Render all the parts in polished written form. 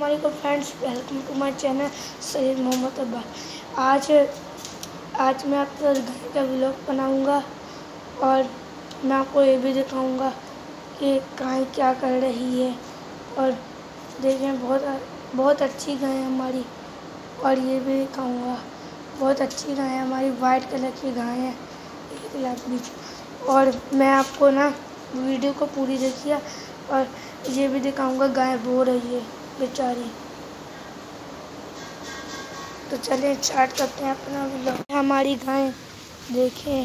वालेकुम friends, welcome to my channel Syed Mohammad Abbas. आज मैं आपको घर का व्लॉग बनाऊंगा और मैं आपको ये भी दिखाऊंगा कि गाय क्या कर रही है। और देखें, बहुत अच्छी गाय है हमारी। और ये भी दिखाऊंगा, बहुत अच्छी गाय है हमारी, वाइट कलर की गाय है, एक लाख बीच। और मैं आपको ना वीडियो को पूरी देखिए। और ये भी दिखाऊंगा गाय बो रही है बेचारी। तो चलिए स्टार्ट करते हैं अपना व्लॉग। हमारी गाय देखें,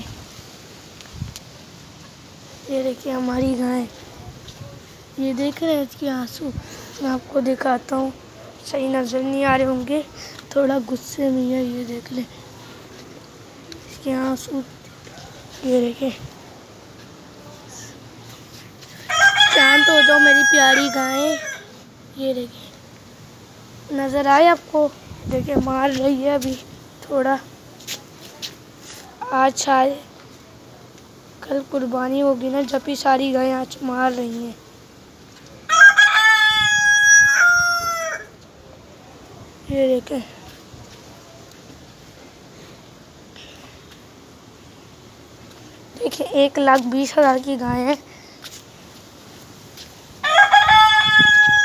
ये देखिए हमारी गाय, ये देख रहे हैं इसके आंसू। मैं आपको दिखाता हूँ, सही नज़र नहीं आ रहे होंगे, थोड़ा गुस्से में है। ये देख लें इसके आंसू, ये देखें। शांत हो जाओ मेरी प्यारी गाय। ये देखिए, नज़र आए आपको? देखिए मार रही है अभी। थोड़ा आज शायद कल कुर्बानी होगी ना, जब ही सारी गायें आज मार रही हैं। ये देखें, देखिए 1,20,000 की गाय है।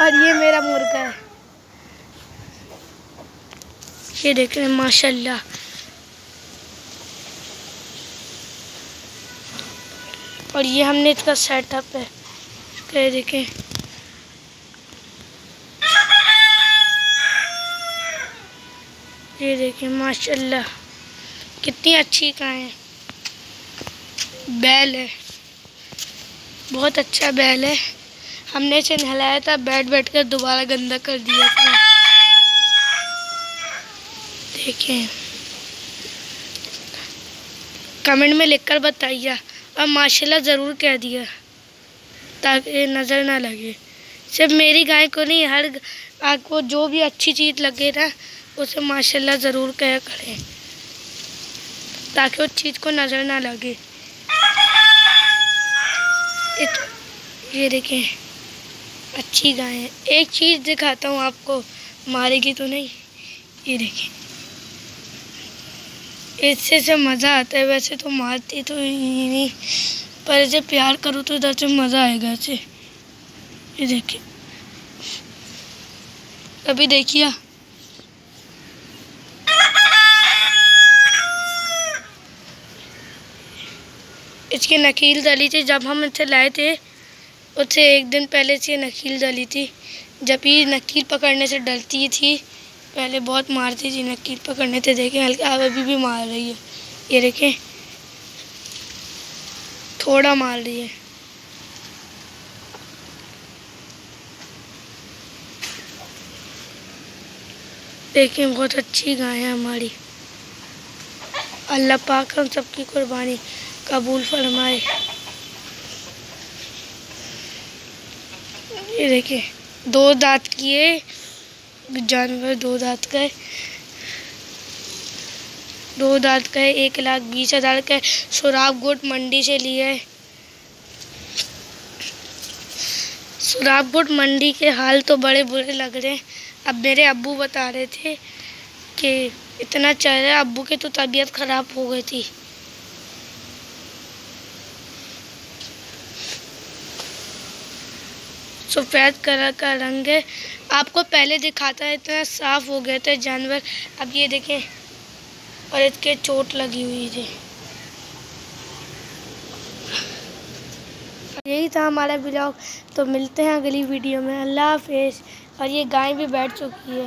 और ये मेरा मुर्गा है, ये देख रहे हैं माशाल्लाह। और ये हमने इसका सेटअप है, इसका ये देखें। ये देखें माशाल्लाह कितनी अच्छी गाय है। बैल है, बहुत अच्छा बैल है। हमने इसे नहलाया था, बैठ कर दोबारा गंदा कर दिया था। देखें, कमेंट में लिखकर बताइए और माशाल्लाह ज़रूर कह दिया ताकि नज़र ना लगे। सिर्फ मेरी गाय को नहीं, हर गाय को जो भी अच्छी चीज़ लगे ना, उसे माशाल्लाह ज़रूर कह करें ताकि उस चीज़ को नज़र ना लगे। ये देखें अच्छी गाय है। एक चीज़ दिखाता हूँ आपको, मारेगी तो नहीं। ये देखें, इससे से मज़ा आता है। वैसे तो मारती तो नहीं, पर इसे प्यार करो तो इधर से मज़ा आएगा इसे। ये देखें, अभी देखिए इसके नकील डाली थी। जब हम इसे लाए थे, उससे एक दिन पहले से नकील डाली थी। जब ये नकील पकड़ने से डरती थी, पहले बहुत मारती थी नकील पकड़ने से। देखें हल्का, अब अभी भी मार रही है। ये देखें थोड़ा मार रही है। देखें बहुत अच्छी गाय है हमारी। अल्लाह पाक हम सबकी कुर्बानी कबूल फरमाए। ये देखिए 2 दांत की है जानवर, 2 दांत का है, 2 दांत का है। 1,20,000 का है, सुरागढ़ मंडी से लिया है। सुरागढ़ मंडी के हाल तो बड़े बुरे लग रहे हैं। अब मेरे अब्बू बता रहे थे कि इतना चल रहा है। अब्बू की तो तबीयत ख़राब हो गई थी। सफ़ेद कलर का रंग है, आपको पहले दिखाता है, इतना साफ हो गया था जानवर। अब ये देखें, और इसके चोट लगी हुई थी। यही था हमारा ब्लॉग, तो मिलते हैं अगली वीडियो में। अल्लाह हाफिज़। और ये गाय भी बैठ चुकी है,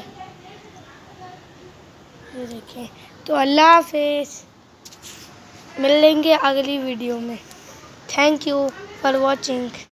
ये देखें। तो अल्लाह हाफिज़, मिलेंगे अगली वीडियो में। Thank you for watching.